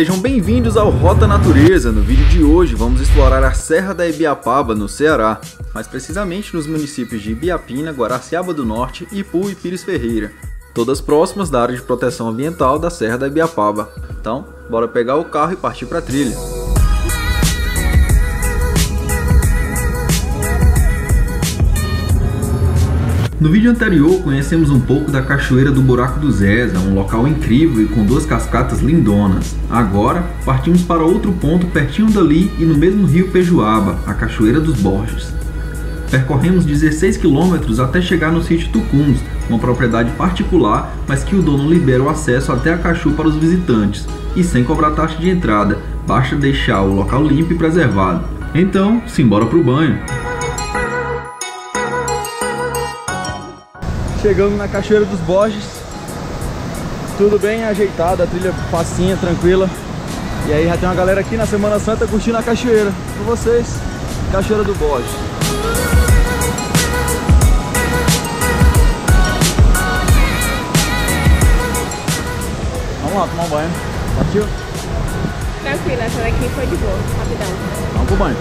Sejam bem-vindos ao Rota Natureza. No vídeo de hoje vamos explorar a Serra da Ibiapaba, no Ceará, mais precisamente nos municípios de Ibiapina, Guaraciaba do Norte, Ipu e Pires Ferreira, todas próximas da área de proteção ambiental da Serra da Ibiapaba. Então, bora pegar o carro e partir para a trilha. No vídeo anterior conhecemos um pouco da Cachoeira do Buraco do Zéza, um local incrível e com duas cascatas lindonas. Agora partimos para outro ponto pertinho dali e no mesmo rio Pejuaba, a Cachoeira dos Borges. Percorremos 16 km até chegar no sítio Tucuns, uma propriedade particular, mas que o dono libera o acesso até a cachoeira para os visitantes, e sem cobrar taxa de entrada, basta deixar o local limpo e preservado. Então, simbora pro banho! Chegamos na Cachoeira dos Borges, tudo bem ajeitado, a trilha facinha, tranquila. E aí já tem uma galera aqui na Semana Santa curtindo a cachoeira. Com vocês, Cachoeira do Borges. Vamos lá tomar um banho. Partiu? Tranquilo, essa daqui foi de boa, rapidão. Vamos pro banho.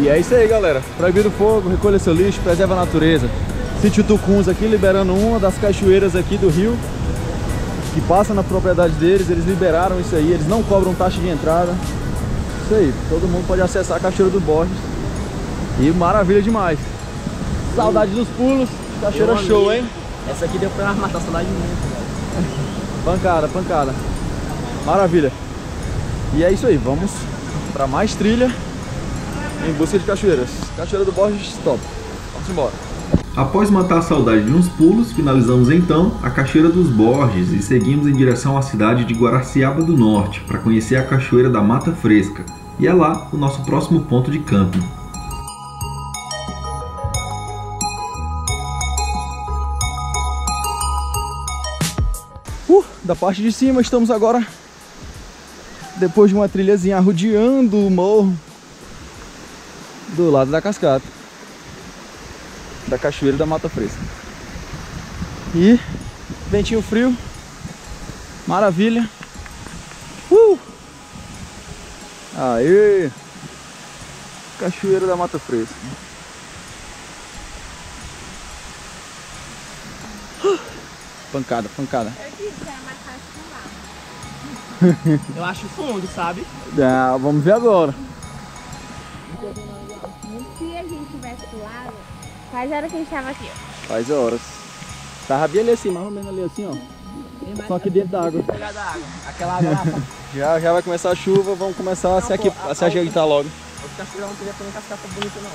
E é isso aí, galera. Proibido o fogo, recolha seu lixo, preserva a natureza. Sítio Tucuns aqui, liberando uma das cachoeiras aqui do rio, que passa na propriedade deles. Eles liberaram isso aí, eles não cobram taxa de entrada. Isso aí, todo mundo pode acessar a Cachoeira do Borges. E maravilha demais. Saudade dos pulos, cachoeira show, hein? Essa aqui deu pra matar a saudade muito, velho. Pancada, pancada. Maravilha. E é isso aí, vamos pra mais trilha. Em busca de cachoeiras. Cachoeira do Borges, top. Vamos embora. Após matar a saudade de uns pulos, finalizamos então a Cachoeira dos Borges e seguimos em direção à cidade de Guaraciaba do Norte para conhecer a Cachoeira da Mata Fresca. E é lá o nosso próximo ponto de camping. Da parte de cima estamos agora, depois de uma trilhazinha arrodeando o morro, do lado da cascata da Cachoeira da Mata Fresca. E ventinho frio, maravilha. Aí, Cachoeira da Mata Fresca. Pancada, pancada. Eu acho fundo, sabe? Ah, vamos ver agora. Se a gente tivesse pro lado, faz horas que a gente tava aqui, ó. Faz horas. Tava bem ali assim, mais ou menos ali assim, ó. Só que dentro da água. Aquela água lá. Já vai começar a chuva, vamos começar a se ajeitar logo. A cachoeira não queria pôr cascata bonita não,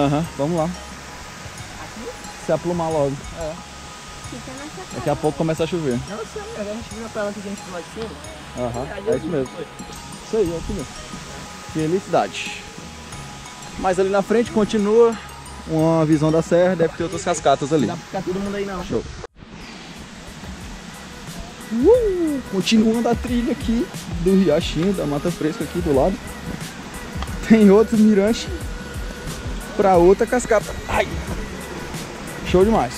né? Aham, vamos lá. Aqui? Se aplumar logo. É. Fica na sacada. Daqui a pouco começa a chover. Não, isso é mesmo. A gente viu a perna que a gente viu lá de cima. Aham, é isso mesmo. Isso aí, é aqui mesmo. Felicidade. Mas ali na frente continua uma visão da serra, deve ter outras cascatas ali. Não dá pra ficar todo mundo aí não. Show. Continuando a trilha aqui do riachinho, da Mata Fresca aqui do lado. Tem outro mirante pra outra cascata. Ai! Show demais.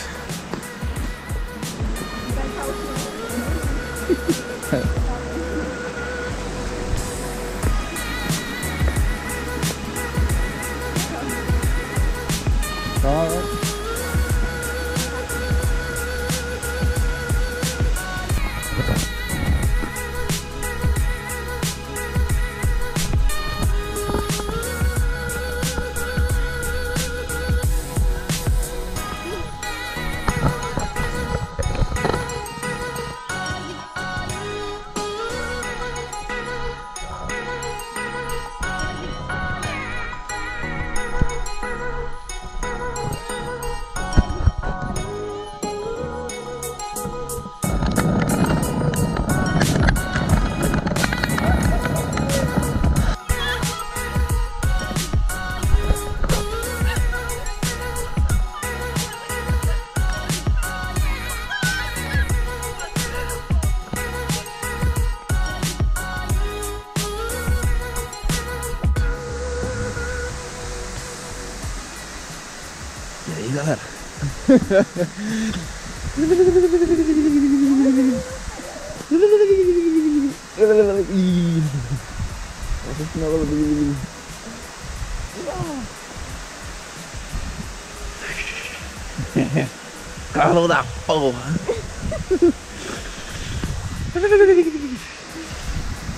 Calor da porra.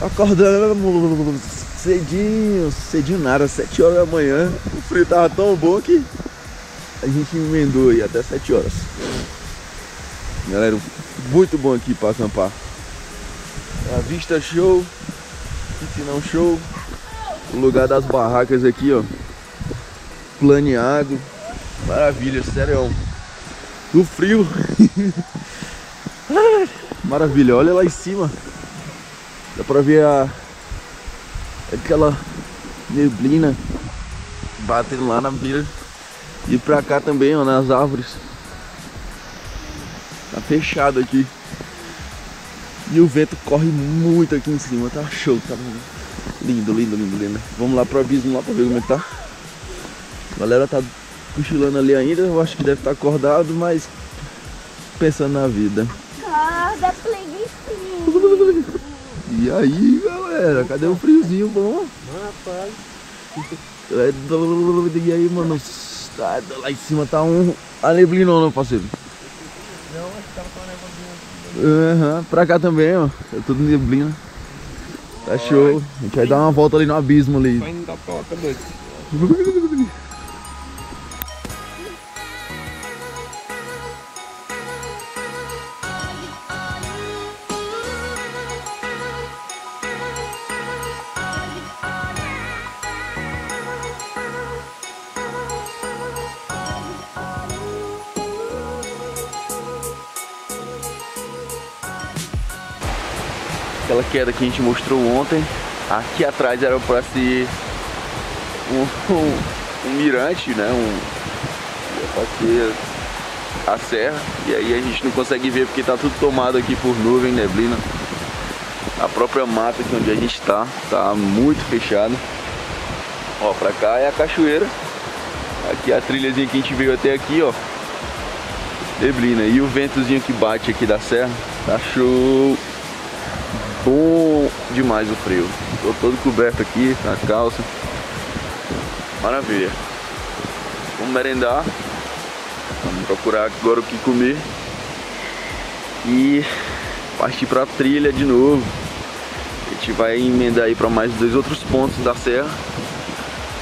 Acordando cedinho nada, 7 horas da manhã. O frio tava tão bom que a gente emendou aí até 7 horas. Galera, muito bom aqui pra acampar. A vista show, piscinão show. O lugar das barracas aqui, ó, planeado. Maravilha, sério. Do frio. Maravilha, olha lá em cima. Dá pra ver aquela neblina batendo lá na beira. E pra cá também, ó, nas árvores. Tá fechado aqui. E o vento corre muito aqui em cima, tá show, tá lindo, lindo, lindo, lindo. Vamos lá pro abismo lá pra ver como é que tá. A galera tá cochilando ali ainda, eu acho que deve estar acordado, mas pensando na vida. Acorda, preguiçinho. E aí, galera, cadê o friozinho bom? Rapaz. E aí, mano, lá em cima tá um aneblinão, não, parceiro? Não, acho que tava com a neblina. Aham, pra cá também, ó, é tudo neblina. Tá show, a gente vai dar uma volta ali no abismo ali. Vai indo da toca, doido. Aquela queda que a gente mostrou ontem, aqui atrás era para ser um mirante, né? Para ser a serra, e aí a gente não consegue ver porque tá tudo tomado aqui por nuvem, neblina. A própria mata aqui onde a gente tá muito fechada. Ó, para cá é a cachoeira, aqui a trilhazinha que a gente veio até aqui, ó, neblina, e o ventozinho que bate aqui da serra, tá show. Bom demais o frio. Tô todo coberto aqui, na calça. Maravilha. Vamos merendar. Vamos procurar agora o que comer. E partir pra trilha de novo. A gente vai emendar aí pra mais 2 outros pontos da serra.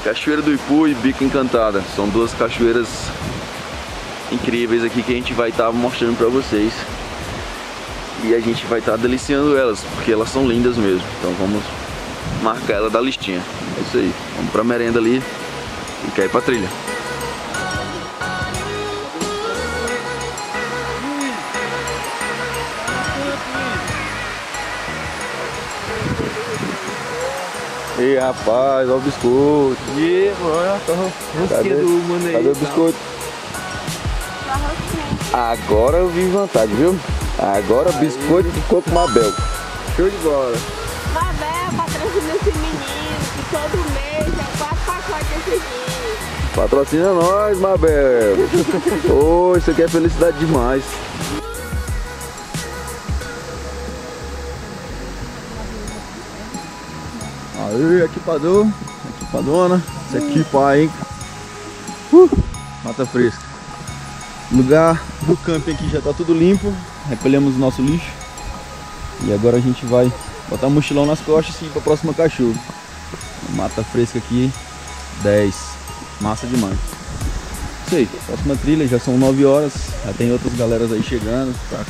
Cachoeira do Ipu e Bica Encantada. São 2 cachoeiras incríveis aqui que a gente vai estar mostrando pra vocês. E a gente vai estar deliciando elas, porque elas são lindas mesmo. Então vamos marcar ela da listinha. É isso aí, vamos pra merenda ali e cair pra trilha. Ei, rapaz, olha o biscoito. E olha a rosquinha do humano aí. Cadê o biscoito? Agora eu vi vantagem, viu? Agora biscoito de coco Mabel. Show de bola. Mabel patrocina esse menino, que todo mês é 4 pacotes esse menino. Patrocina nós, Mabel. Oh, isso aqui é felicidade demais. Aí, equipador, equipadona, se equipar, hein? Mata Fresca. Lugar do camping aqui já tá tudo limpo. Recolhemos o nosso lixo e agora a gente vai botar o mochilão nas costas e ir para a próxima cachoeira. Mata Fresca aqui, 10, massa demais. Isso aí, próxima trilha, já são 9 horas, já tem outras galeras aí chegando para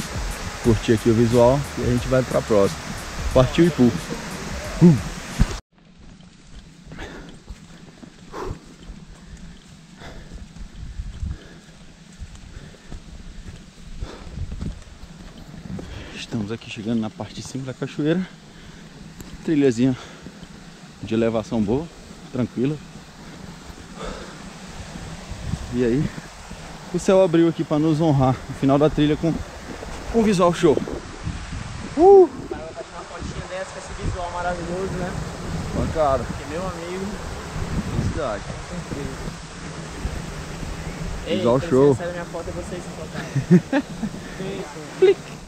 curtir aqui o visual e a gente vai para a próxima. Partiu Ipu. Estamos aqui chegando na parte de cima da cachoeira. Trilhazinha de elevação boa, tranquila. E aí, o céu abriu aqui para nos honrar no final da trilha com um visual show. Vai estar uma fotinha dessa com esse visual maravilhoso, né? Bancada. Porque meu amigo, felicidade. Com certeza. Ei, usar o show. Minha foto, eu vou ser